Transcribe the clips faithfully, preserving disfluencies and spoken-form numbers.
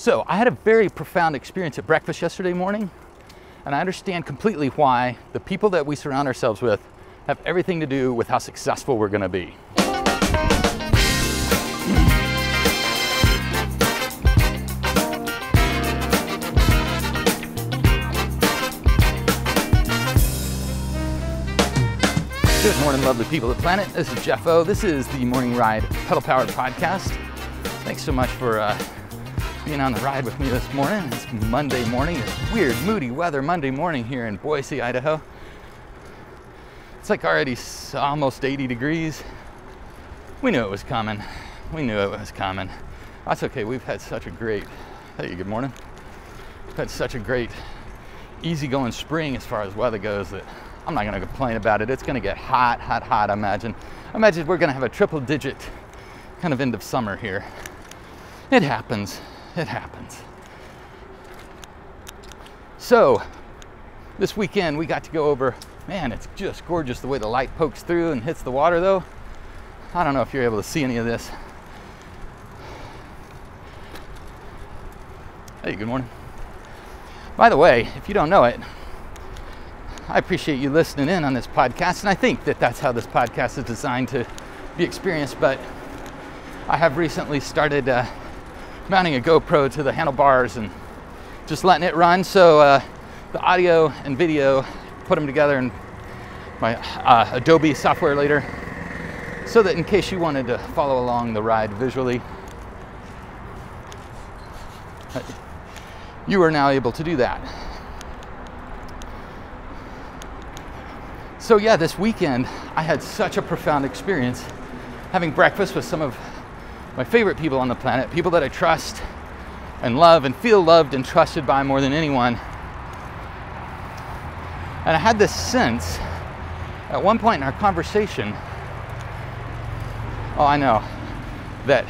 So I had a very profound experience at breakfast yesterday morning, and I understand completely why the people that we surround ourselves with have everything to do with how successful we're gonna be. Good morning, lovely people of the planet. This is Jeff O. This is the Morning Ride Pedal Powered Podcast. Thanks so much for uh, being on the ride with me this morning. It's Monday morning. It's weird, moody weather Monday morning here in Boise, Idaho. It's like already almost eighty degrees. We knew it was coming. We knew it was coming. That's okay. We've had such a great, hey, good morning. We've had such a great, easygoing spring as far as weather goes that I'm not gonna complain about it. It's gonna get hot, hot, hot, I imagine. I imagine we're gonna have a triple digit kind of end of summer here. It happens, it happens. So, this weekend we got to go over, man, it's just gorgeous the way the light pokes through and hits the water though. I don't know if you're able to see any of this. Hey, good morning. By the way, if you don't know it, I appreciate you listening in on this podcast, and I think that that's how this podcast is designed to be experienced, but I have recently started uh, mounting a GoPro to the handlebars and just letting it run, so uh, the audio and video, put them together in my uh, Adobe software later, so that in case you wanted to follow along the ride visually, you are now able to do that. So yeah, this weekend, I had such a profound experience having breakfast with some of my favorite people on the planet, people that I trust and love and feel loved and trusted by more than anyone. And I had this sense at one point in our conversation, oh, I know, that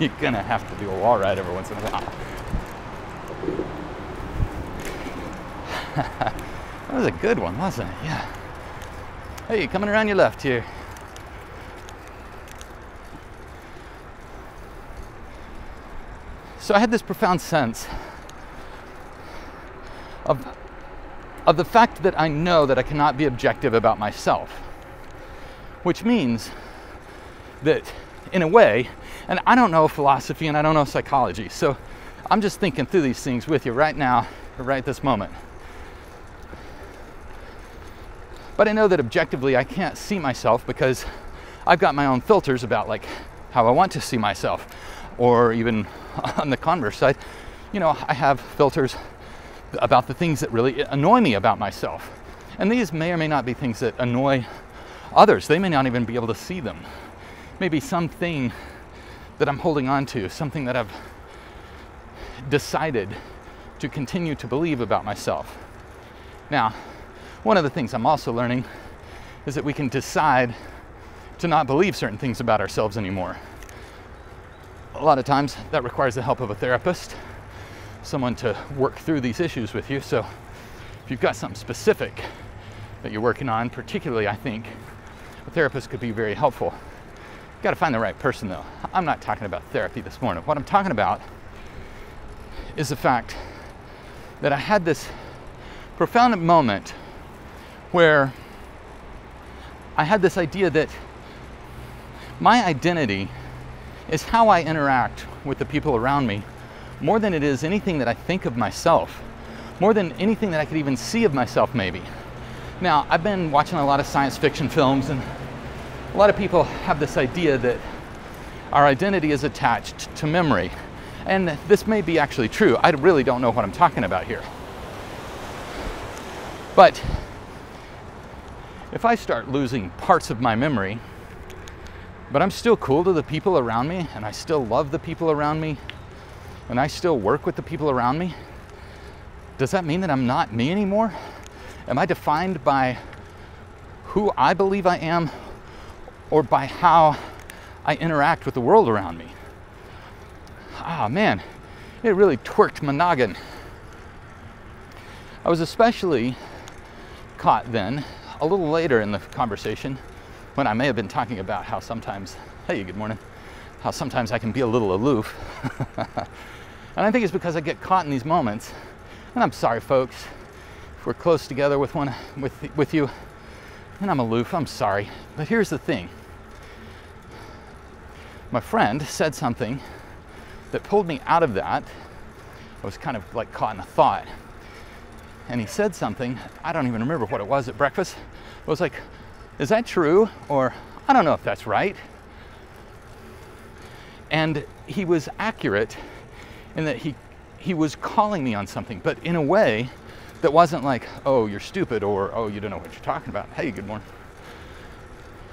you're gonna have to do a wall ride every once in a while. That was a good one, wasn't it? Yeah. Hey, coming around your left here. So I had this profound sense of, of the fact that I know that I cannot be objective about myself, which means that in a way, and I don't know philosophy and I don't know psychology, so I'm just thinking through these things with you right now, right this moment. But I know that objectively I can't see myself because I've got my own filters about like how I want to see myself, or even on the converse side, you know, I have filters about the things that really annoy me about myself. And these may or may not be things that annoy others. They may not even be able to see them. Maybe something that I'm holding on to, something that I've decided to continue to believe about myself. Now, one of the things I'm also learning is that we can decide to not believe certain things about ourselves anymore. A lot of times that requires the help of a therapist, someone to work through these issues with you. So if you've got something specific that you're working on, particularly I think a therapist could be very helpful. You've got to find the right person though. I'm not talking about therapy this morning. What I'm talking about is the fact that I had this profound moment where I had this idea that my identity is how I interact with the people around me more than it is anything that I think of myself, more than anything that I could even see of myself maybe. Now, I've been watching a lot of science fiction films, and a lot of people have this idea that our identity is attached to memory. And this may be actually true. I really don't know what I'm talking about here. But if I start losing parts of my memory, but I'm still cool to the people around me, and I still love the people around me, and I still work with the people around me, does that mean that I'm not me anymore? Am I defined by who I believe I am, or by how I interact with the world around me? Ah, man, it really twerked my noggin. I was especially caught then a little later in the conversation, when I may have been talking about how sometimes, hey, good morning, how sometimes I can be a little aloof, And I think it's because I get caught in these moments. And I'm sorry, folks, if we're close together with one with with you, and I'm aloof, I'm sorry. But here's the thing. My friend said something that pulled me out of that. I was kind of like caught in a thought. And he said something, I don't even remember what it was at breakfast. I was like, is that true? Or I don't know if that's right. And he was accurate in that he, he was calling me on something, but in a way that wasn't like, oh, you're stupid, or oh, you don't know what you're talking about. Hey, good morning.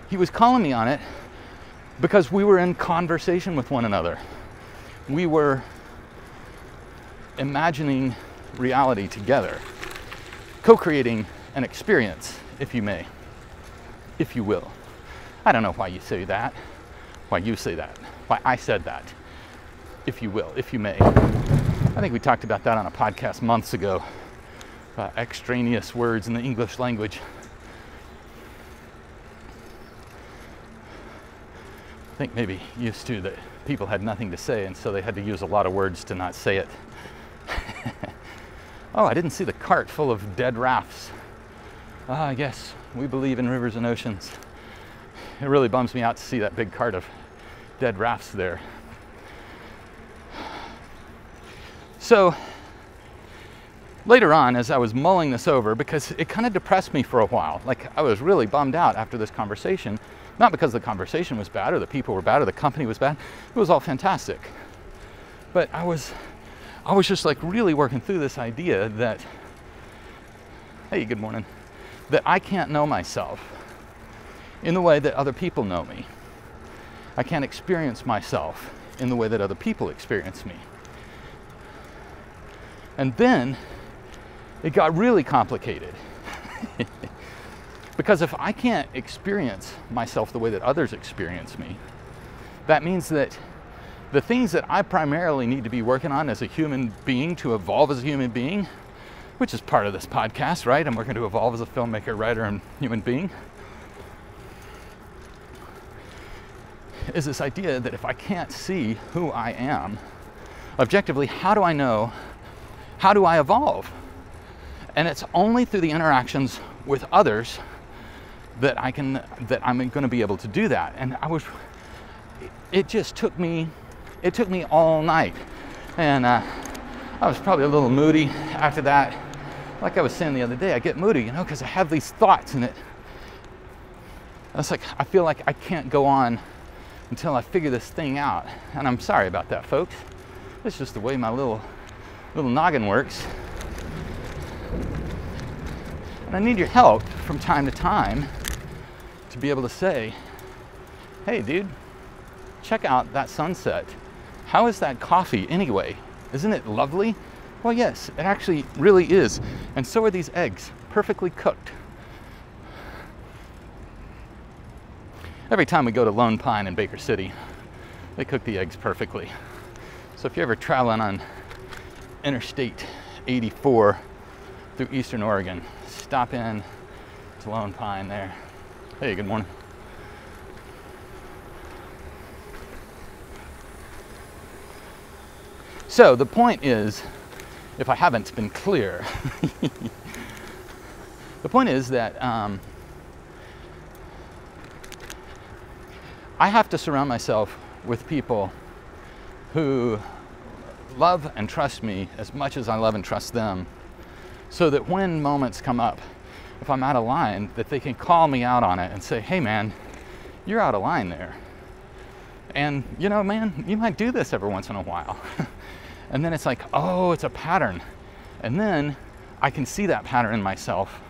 He was calling me on it because we were in conversation with one another. We were imagining reality together, co-creating an experience, if you may, if you will. I don't know why you say that, why you say that, why I said that, if you will, if you may. I think we talked about that on a podcast months ago, about extraneous words in the English language. I think maybe used to that people had nothing to say, and so they had to use a lot of words to not say it. Oh, I didn't see the cart full of dead rafts. Ah, yes, we believe in rivers and oceans. It really bums me out to see that big cart of dead rafts there. So, later on, as I was mulling this over, because it kind of depressed me for a while, like I was really bummed out after this conversation, not because the conversation was bad, or the people were bad, or the company was bad. It was all fantastic. But I was... I was just like really working through this idea that, hey, good morning, that I can't know myself in the way that other people know me. I can't experience myself in the way that other people experience me. And then it got really complicated. Because if I can't experience myself the way that others experience me, that means that the things that I primarily need to be working on as a human being to evolve as a human being, which is part of this podcast, right? I'm working to evolve as a filmmaker, writer, and human being, is this idea that if I can't see who I am, objectively, how do I know? How do I evolve? And it's only through the interactions with others that I can, that I'm going to be able to do that. And I was, it just took me It took me all night, and uh, I was probably a little moody after that. Like I was saying the other day, I get moody, you know, because I have these thoughts, and it, it's like I feel like I can't go on until I figure this thing out. And I'm sorry about that, folks. It's just the way my little little noggin works. And I need your help from time to time to be able to say, "Hey, dude, check out that sunset. How is that coffee anyway? Isn't it lovely?" Well, yes, it actually really is. And so are these eggs, perfectly cooked. Every time we go to Lone Pine in Baker City, they cook the eggs perfectly. So if you're ever traveling on Interstate eighty-four through Eastern Oregon, stop in to Lone Pine there. Hey, good morning. So the point is, if I haven't been clear, the point is that um, I have to surround myself with people who love and trust me as much as I love and trust them, so that when moments come up, if I'm out of line, that they can call me out on it and say, "Hey man, you're out of line there. And you know, man, you might do this every once in a while." And then it's like, oh, it's a pattern. And then I can see that pattern in myself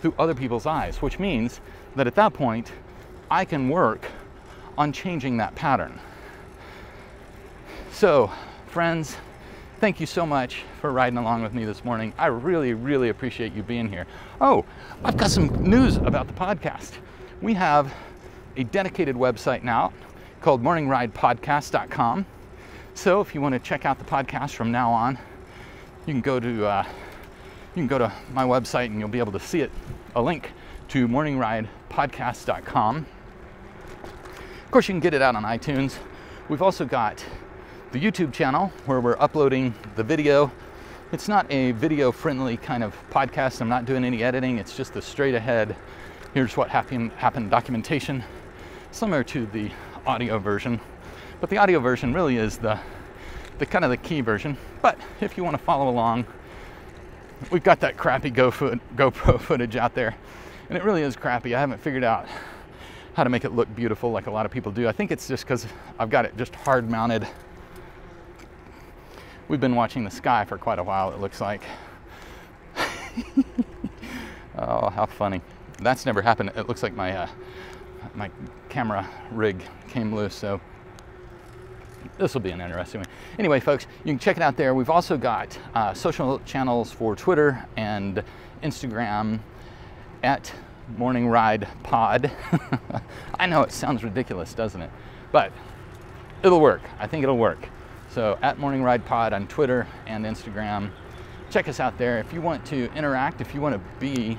through other people's eyes, which means that at that point, I can work on changing that pattern. So, friends, thank you so much for riding along with me this morning. I really, really appreciate you being here. Oh, I've got some news about the podcast. We have a dedicated website now called morning ride podcast dot com. So if you want to check out the podcast from now on, you can go to uh, you can go to my website and you'll be able to see it. A link to morning ride podcast dot com. Of course, you can get it out on iTunes. We've also got the YouTube channel where we're uploading the video. It's not a video-friendly kind of podcast. I'm not doing any editing. It's just the straight ahead, here's what happened, happened documentation, similar to the audio version. But the audio version really is the, the kind of the key version. But if you want to follow along, we've got that crappy GoPro footage out there. And it really is crappy. I haven't figured out how to make it look beautiful like a lot of people do. I think it's just because I've got it just hard mounted. We've been watching the sky for quite a while, it looks like. Oh, how funny. That's never happened. It looks like my, uh, my camera rig came loose, so this will be an interesting one. Anyway, folks, you can check it out there. We've also got uh, social channels for Twitter and Instagram at Morning Ride Pod. I know it sounds ridiculous, doesn't it? But it'll work. I think it'll work. So at Morning Ride Pod on Twitter and Instagram. Check us out there. If you want to interact, if you want to be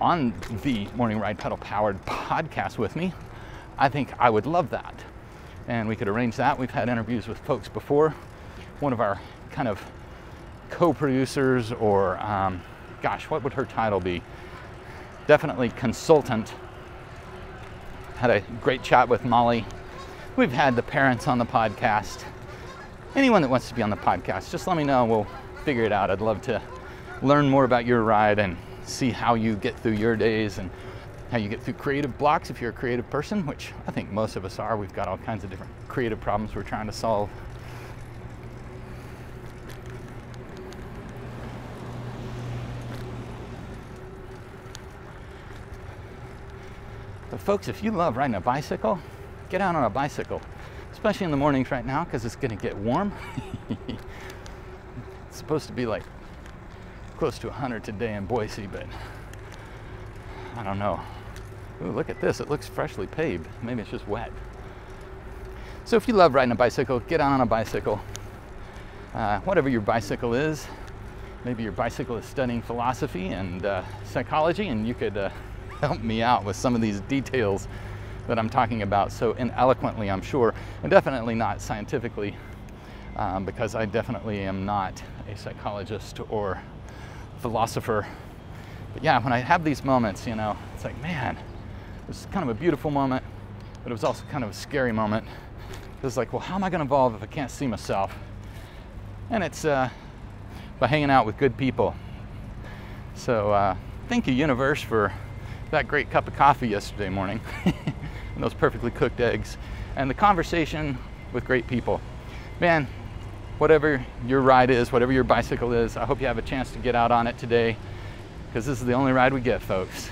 on the Morning Ride Pedal Powered Podcast with me, I think I would love that. And we could arrange that. We've had interviews with folks before. One of our kind of co-producers or, um, gosh, what would her title be? Definitely consultant. Had a great chat with Molly. We've had the parents on the podcast. Anyone that wants to be on the podcast, just let me know. We'll figure it out. I'd love to learn more about your ride and see how you get through your days and how you get through creative blocks if you're a creative person, which I think most of us are. We've got all kinds of different creative problems we're trying to solve. But folks, if you love riding a bicycle, get out on a bicycle. Especially in the mornings right now, because it's going to get warm. It's supposed to be like close to one hundred today in Boise, but I don't know. Ooh, look at this. It looks freshly paved. Maybe it's just wet. So if you love riding a bicycle, get out on a bicycle. Uh, whatever your bicycle is. Maybe your bicycle is studying philosophy and uh, psychology, and you could uh, help me out with some of these details that I'm talking about so eloquently, I'm sure, and definitely not scientifically, um, because I definitely am not a psychologist or philosopher. But yeah, when I have these moments, you know, it's like, man, it was kind of a beautiful moment, but it was also kind of a scary moment. It was like, well, how am I going to evolve if I can't see myself? And it's uh, by hanging out with good people. So uh, thank you, universe, for that great cup of coffee yesterday morning. And those perfectly cooked eggs and the conversation with great people. Man, whatever your ride is, whatever your bicycle is, I hope you have a chance to get out on it today, because this is the only ride we get, folks.